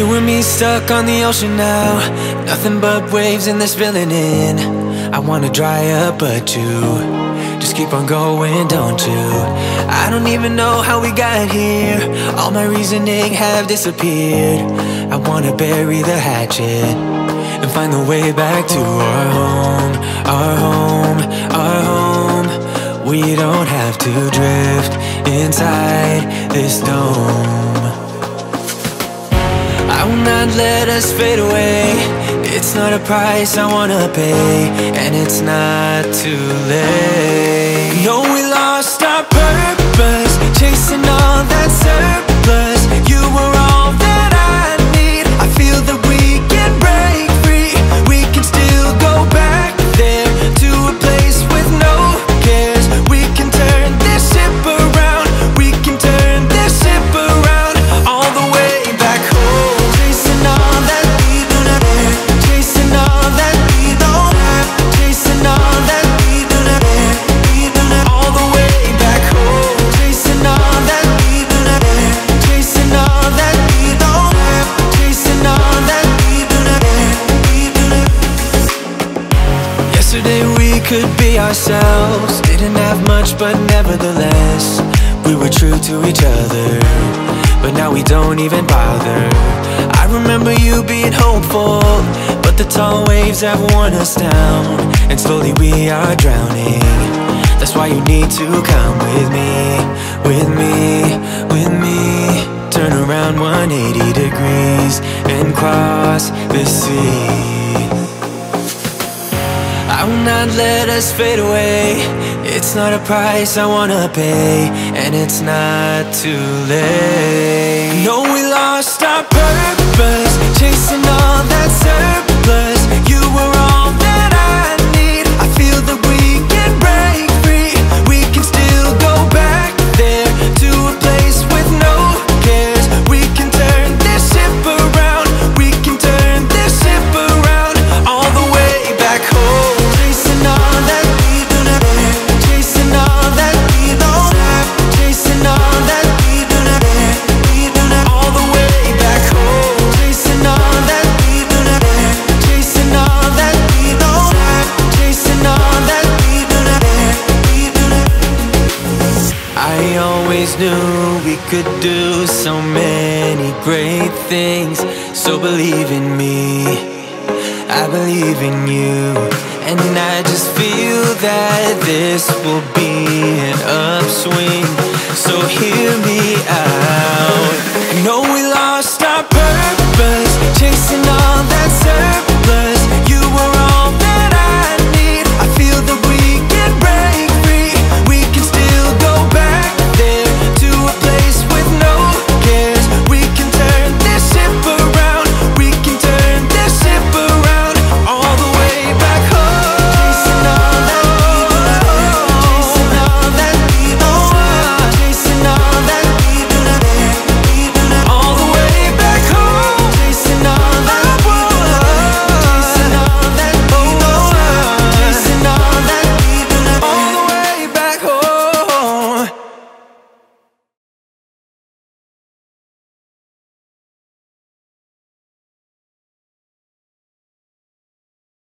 You and me stuck on the ocean now, nothing but waves and they're spilling in. I wanna dry up, but you just keep on going, don't you? I don't even know how we got here, all my reasoning have disappeared. I wanna bury the hatchet and find the way back to our home, our home, our home. We don't have to drift inside this dome. I will not let us fade away. It's not a price I wanna pay, and it's not too late. No, we lost our purpose, chasing all that surplus. You were all that I need. I feel that we can break free. We can still go back there, to a place with no cares. We can turn this ship around. We can turn this ship around, all the way back home. Could be ourselves, didn't have much, but nevertheless we were true to each other, but now we don't even bother. I remember you being hopeful, but the tall waves have worn us down, and slowly we are drowning. That's why you need to come with me, with me, with me. Turn around 180 degrees and cross the sea. I will not let us fade away. It's not a price I wanna pay, and it's not too late. No, we lost our purpose, chasing all that surplus. You were all that I need. I feel that we can break free. We can still go back there, to a place with no cares. We can turn this ship around. We can turn this ship around, all the way back home. Knew we could do so many great things, so believe in me, I believe in you. And I just feel that this will be an upswing, so hear me out.